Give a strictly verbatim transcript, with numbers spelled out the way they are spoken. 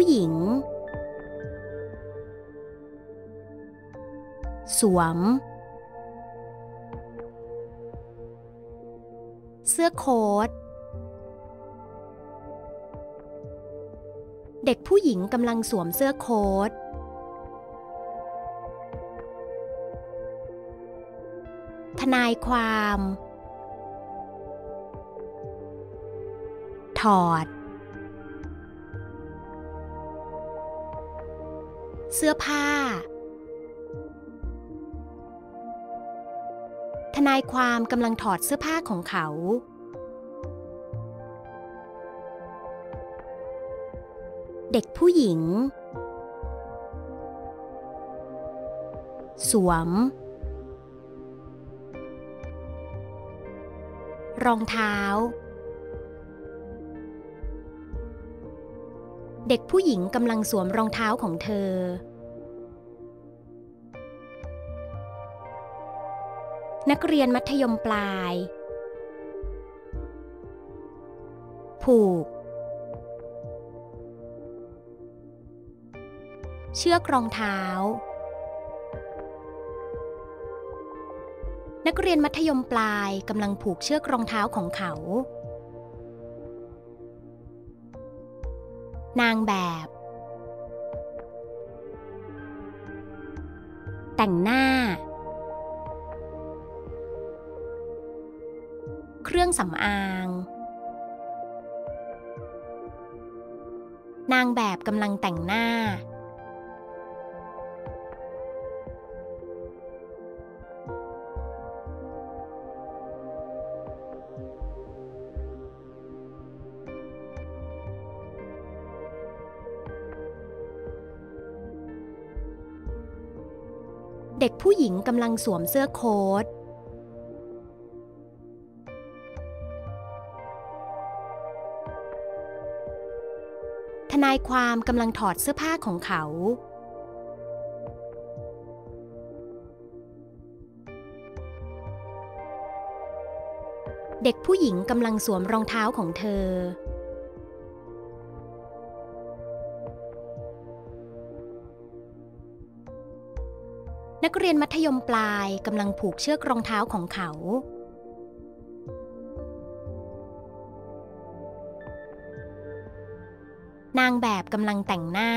ผู้หญิงสวมเสื้อโค้ทเด็กผู้หญิงกำลังสวมเสื้อโค้ททนายความถอดเสื้อผ้าทนายความกำลังถอดเสื้อผ้าของเขาเด็กผู้หญิงสวมรองเท้าเด็กผู้หญิงกำลังสวมรองเท้าของเธอนักเรียนมัธยมปลายผูกเชือกรองเท้านักเรียนมัธยมปลายกำลังผูกเชือกรองเท้าของเขานางแบบแต่งหน้าเครื่องสำอางนางแบบกำลังแต่งหน้าเด็กผู้หญิงกำลังสวมเสื้อโค้ททนายความกำลังถอดเสื้อผ้าของเขาเด็กผู้หญิงกำลังสวมรองเท้าของเธอนักเรียนมัธยมปลายกำลังผูกเชือกรองเท้าของเขานางแบบกำลังแต่งหน้า